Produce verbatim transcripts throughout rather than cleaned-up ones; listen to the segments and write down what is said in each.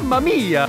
Mamma mia!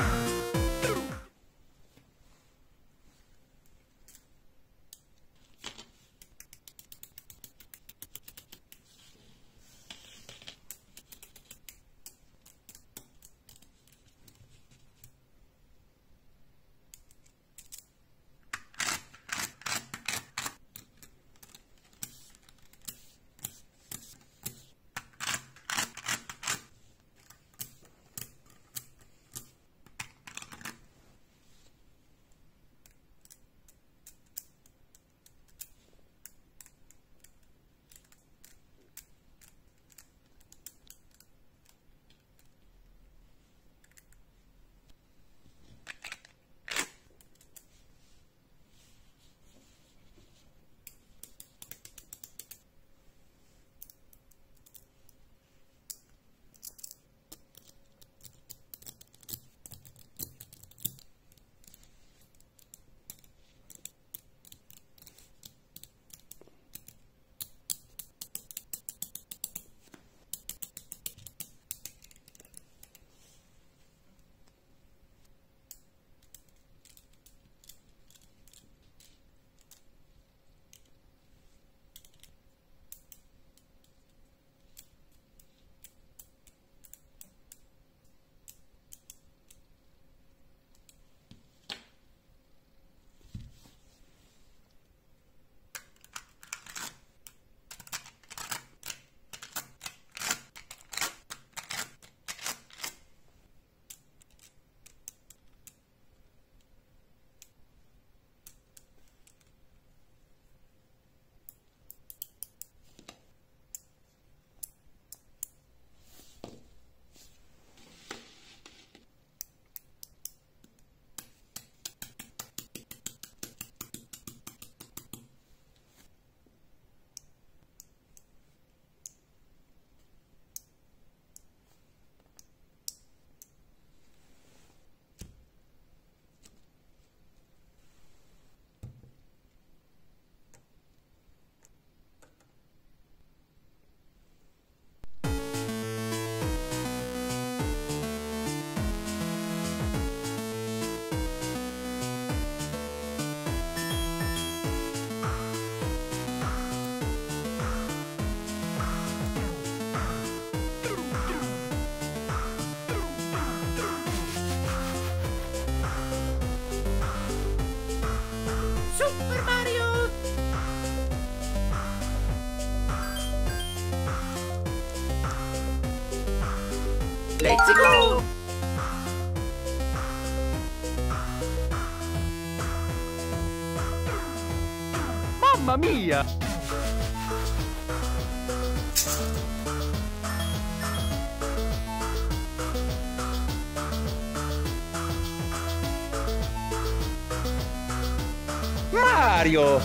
Let's go! Mamma mia! Mario!